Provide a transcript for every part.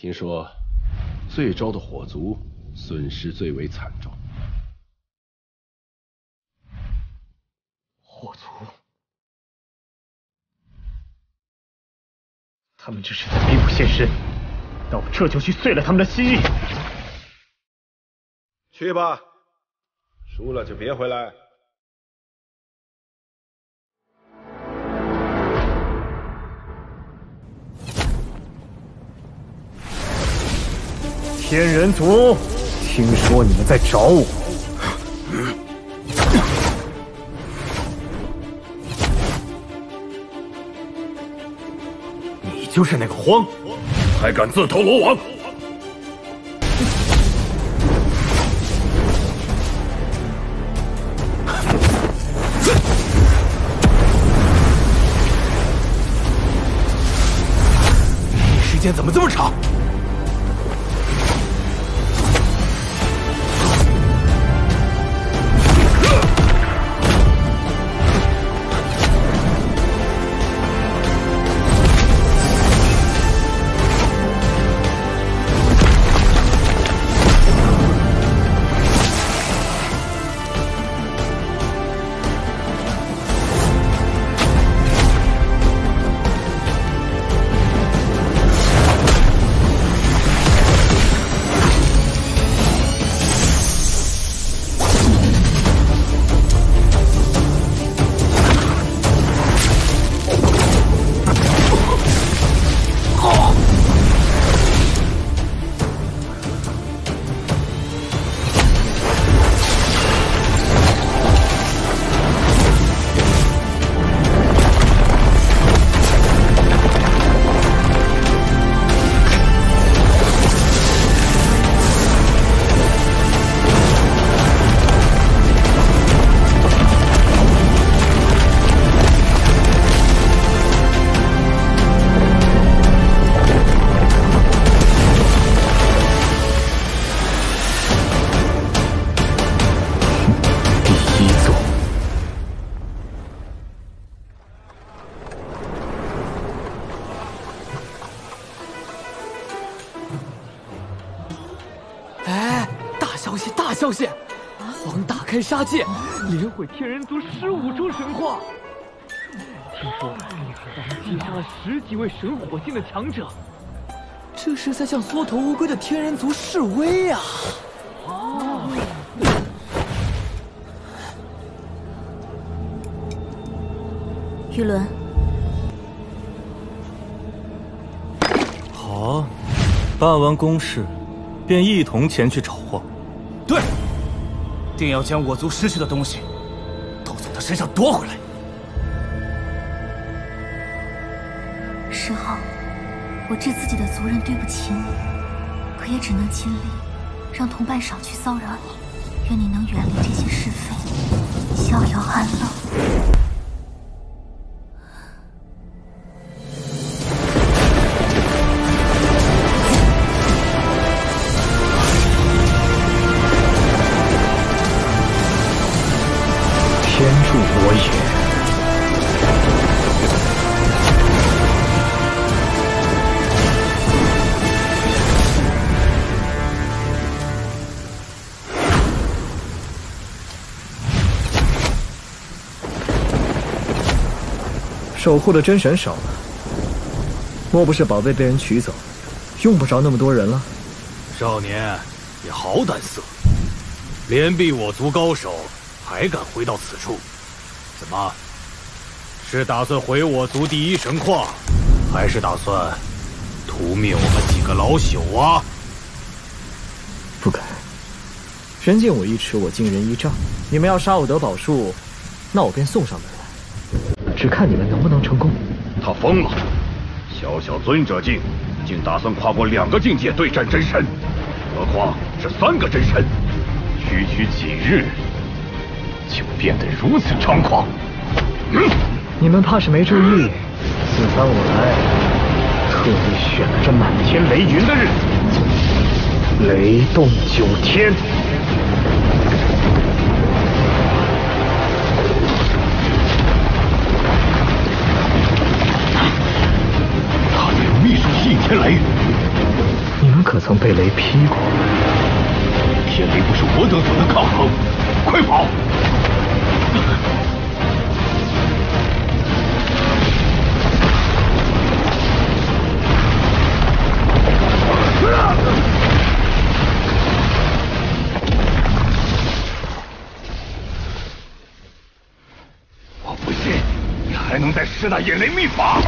听说最州的火族损失最为惨重。火族，他们这是在弥补现实，那我这就去碎了他们的心意。去吧，输了就别回来。 天人族，听说你们在找我，你就是那个荒，还敢自投罗网！你时间怎么这么长？ 杀戒，连毁天人族15处神话。听说击杀了10几位神火境的强者，这是在向缩头乌龟的天人族示威啊！哦，玉伦，好，办完公事，便一同前去找荒。对。 一定要将我族失去的东西，都从他身上夺回来。石昊，我知自己的族人对不起你，可也只能尽力，让同伴少去骚扰你。愿你能远离这些是非，逍遥安乐。 守护的真神少了，莫不是宝贝被人取走，用不着那么多人了？少年，你好胆色，连毙我族高手，还敢回到此处？怎么，是打算毁我族第一神矿，还是打算屠灭我们几个老朽啊？不敢，人敬我一尺，我敬人一丈。你们要杀我得宝术，那我便送上门。 只看你们能不能成功。他疯了，小小尊者境，竟打算跨过2个境界对战真神，何况是3个真神。区区几日，就变得如此猖狂。嗯、你们怕是没注意，此番我来，特地选了这满天雷云的日子，雷动9天。 天雷。你们可曾被雷劈过？天雷不是我等所能抗衡，快跑！我不信你还能再施那引雷秘法！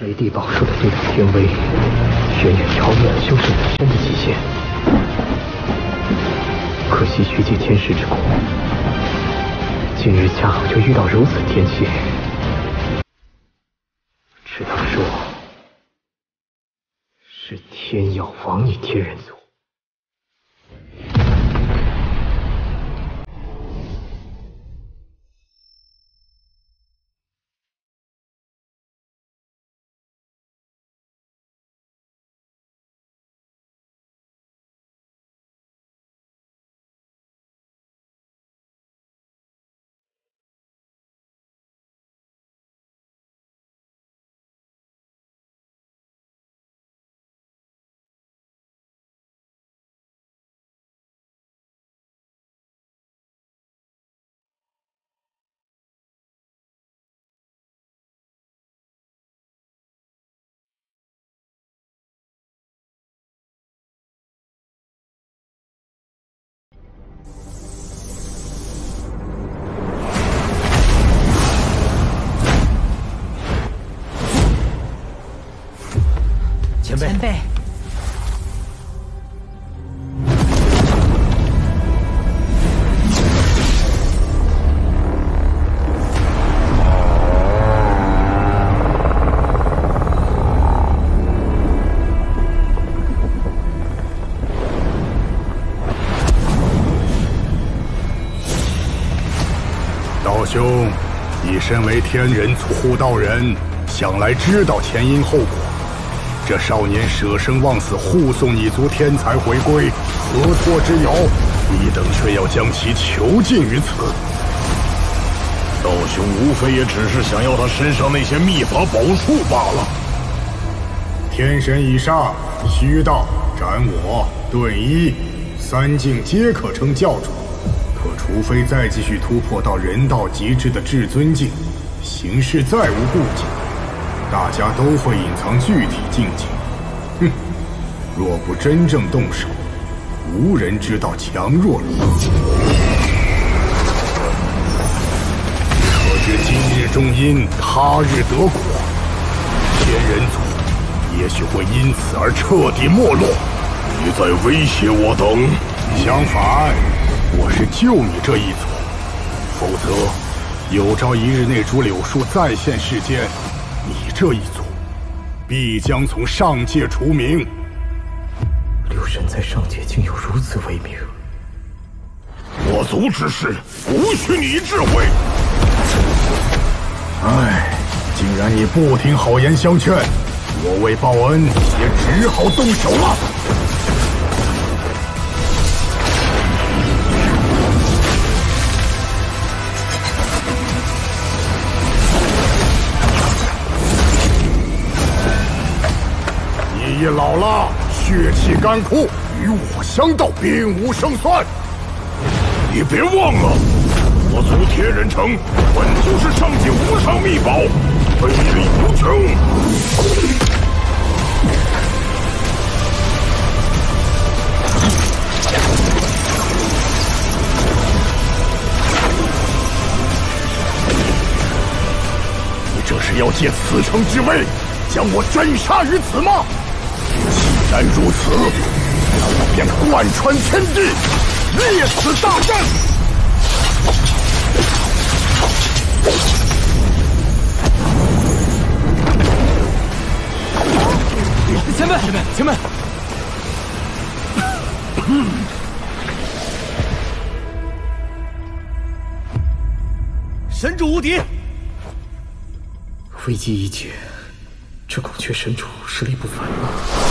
雷帝宝术的这种天威，远远超越了修士本身的极限。可惜学界天时之苦，今日恰好就遇到如此天气，只能说是天要亡你天人族。 前辈，道兄，你身为天人族护道人，想来知道前因后果。 这少年舍生忘死，护送你族天才回归，何错之有？你等却要将其囚禁于此。道兄无非也只是想要他身上那些秘法宝术罢了。天神以上，虚道、斩我、遁一，三境皆可称教主。可除非再继续突破到人道极致的至尊境，形势再无顾忌。 大家都会隐藏具体境界，哼！若不真正动手，无人知道强弱如何。可知今日种因，他日得果。天人族也许会因此而彻底没落。你在威胁我等？相反，我是救你这一族，否则有朝一日那株柳树再现世间。 你这一族，必将从上界除名。柳神在上界竟有如此威名，我族之事无需你智慧。唉，竟然你不听好言相劝，我为报恩也只好动手了。你老了，血气干枯，与我相斗，兵无胜算。你别忘了，我族天人城本就是上界无上秘宝，威力无穷。你这是要借此城之威，将我斩杀于此吗？ 既然如此，那我便贯穿天地，列此大阵。前辈，神主无敌，危机已解，这孔雀神主实力不凡了。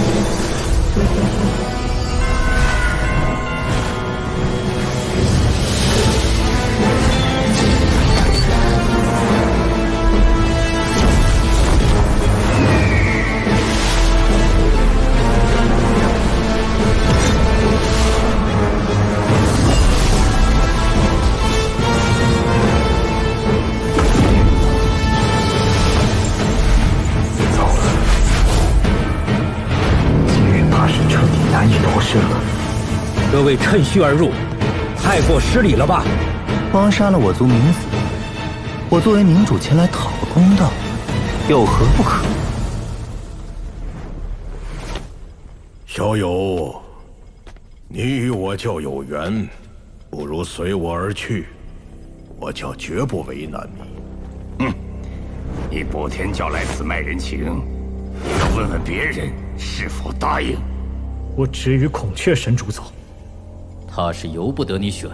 you. 各位趁虚而入，太过失礼了吧？帮杀了我族民妇，我作为民主前来讨个公道，有何不可？小友，你与我较有缘，不如随我而去，我叫绝不为难你。嗯，你补天教来此卖人情，也要问问别人是否答应。 我只与孔雀神主走，他是由不得你选。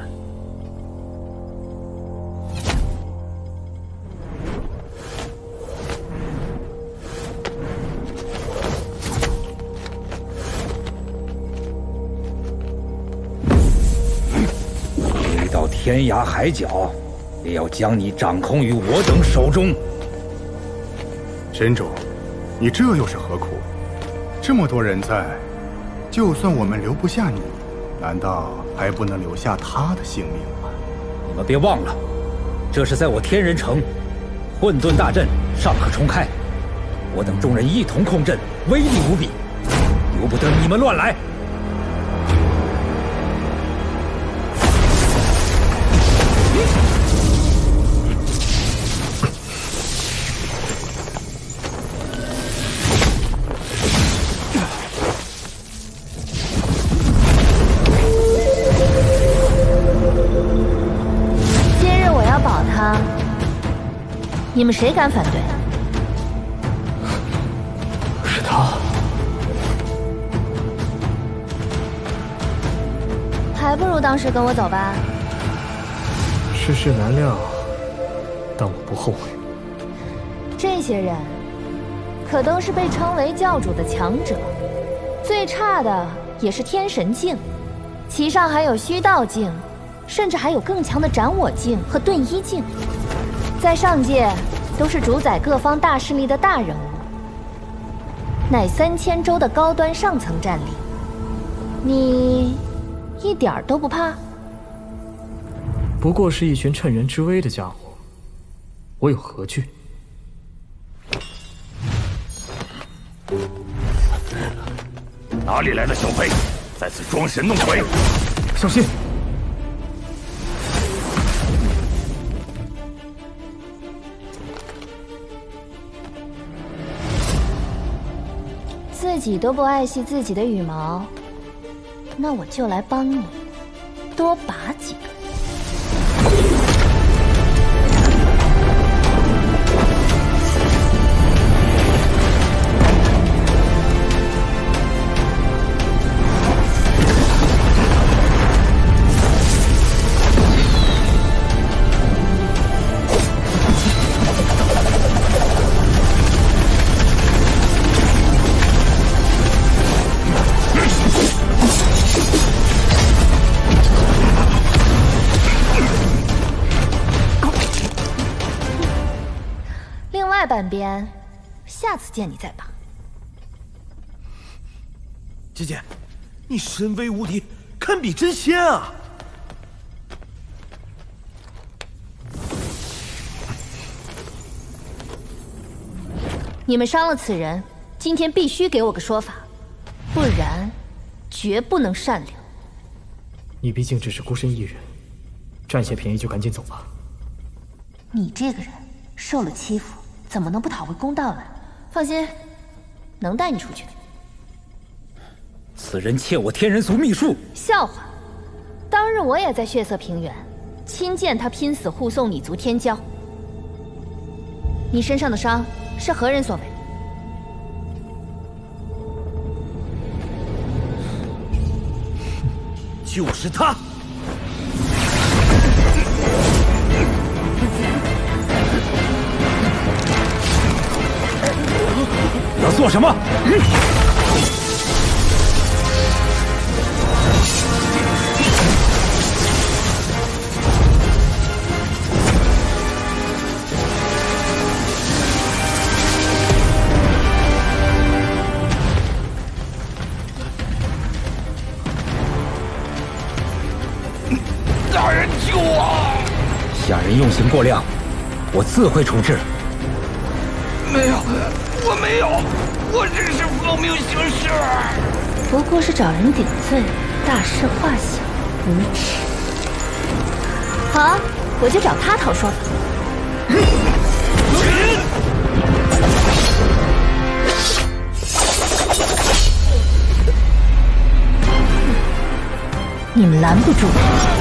飞到天涯海角，也要将你掌控于我等手中。神主，你这又是何苦？这么多人在。 就算我们留不下你，难道还不能留下他的性命吗？你们别忘了，这是在我天人城，混沌大阵尚可重开，我等众人一同控阵，威力无比，由不得你们乱来。 你们谁敢反对？是他，还不如当时跟我走吧。世事难料，但我不后悔。这些人可都是被称为教主的强者，最差的也是天神境，其上还有虚道境，甚至还有更强的斩我境和遁一境。 在上界，都是主宰各方大势力的大人物，乃3000州的高端上层战力。你一点儿都不怕？不过是一群趁人之危的家伙，我有何惧？哪里来的小辈，在此装神弄鬼！小心！ 自己都不爱惜自己的羽毛，那我就来帮你多拔几个。半边，下次见你再拔。姐姐，你神威无敌，堪比真仙啊！你们伤了此人，今天必须给我个说法，不然绝不能善良。你毕竟只是孤身一人，占些便宜就赶紧走吧。你这个人受了欺负。 怎么能不讨回公道来？放心，能带你出去。此人窃我天人族秘术，笑话！当日我也在血色平原，亲见他拼死护送你族天骄。你身上的伤是何人所为？就是他。 要做什么？大人救我！下人用刑过量，我自会处置。没有。 我没有，我只是奉命行事，不过是找人顶罪。大事化小无耻。好，我就找他讨说法。你们拦不住他。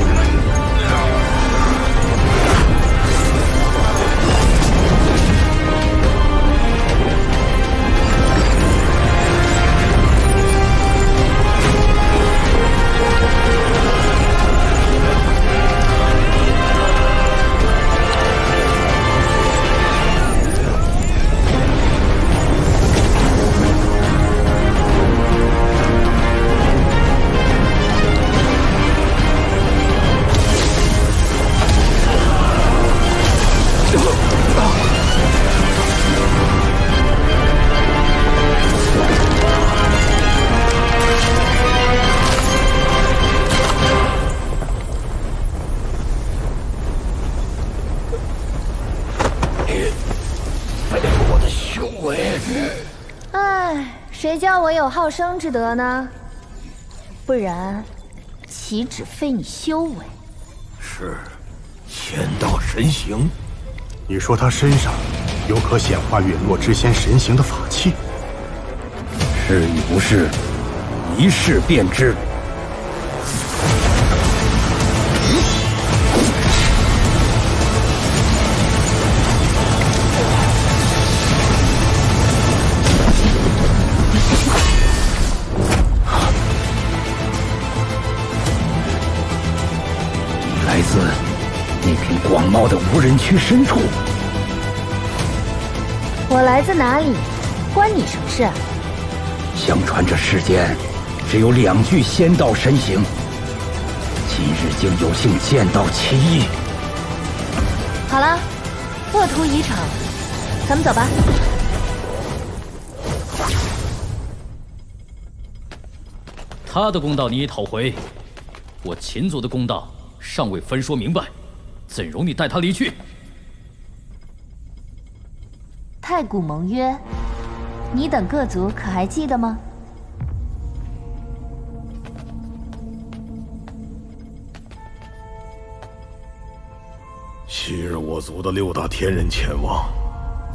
有好生之德呢，不然岂止废你修为？是，天道神形。你说他身上有可显化陨落之仙神形的法器？是与不是，一试便知。 广袤的无人区深处，我来自哪里，关你什么事？相传这世间只有两具仙道神形，今日竟有幸见到其一。好了，沃土已场，咱们走吧。 他的公道你也讨回，我秦族的公道尚未分说明白，怎容你带他离去？太古盟约，你等各族可还记得吗？昔日我族的六大天人前往，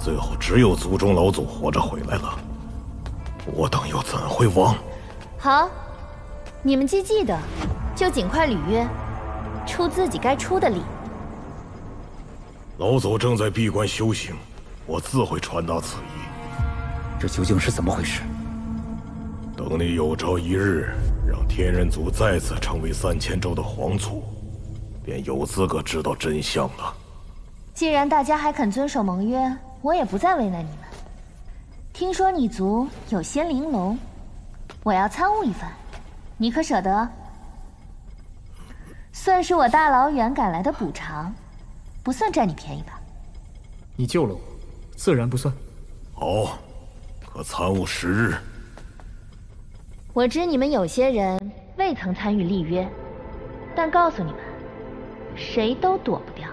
最后只有族中老祖活着回来了，我等又怎会忘？好。 你们既记得，就尽快履约，出自己该出的力。老祖正在闭关修行，我自会传达此意。这究竟是怎么回事？等你有朝一日让天人族再次成为3000州的皇族，便有资格知道真相了。既然大家还肯遵守盟约，我也不再为难你们。听说你族有仙灵龙，我要参悟一番。 你可舍得？算是我大老远赶来的补偿，不算占你便宜吧？你救了我，自然不算。好，可参悟10日。我知你们有些人未曾参与立约，但告诉你们，谁都躲不掉。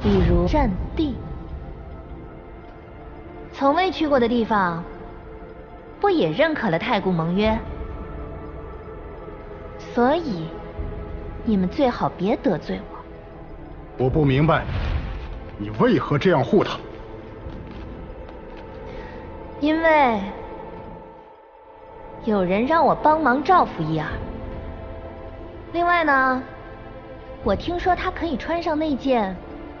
比如战地，从未去过的地方，不也认可了太古盟约？ 所以，你们最好别得罪我。我不明白，你为何这样护他？因为有人让我帮忙照拂一二。另外呢，我听说他可以穿上那件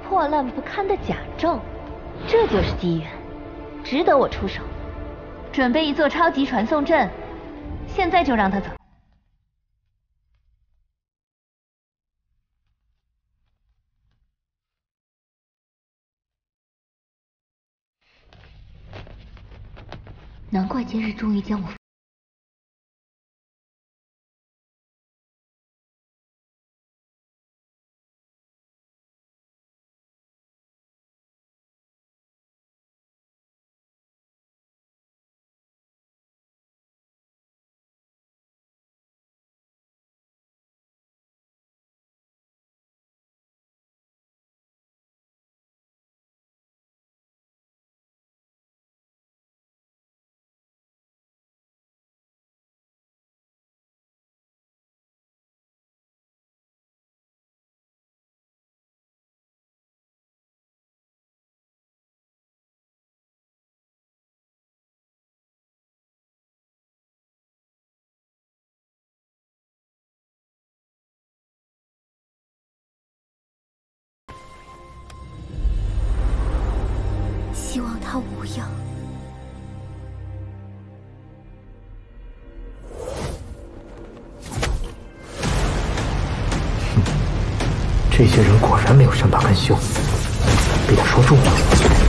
破烂不堪的甲胄，这就是机缘，值得我出手。准备一座超级传送阵，现在就让他走。 难怪今日终于将我。他无恙。这些人果然没有善罢甘休，被他说中了。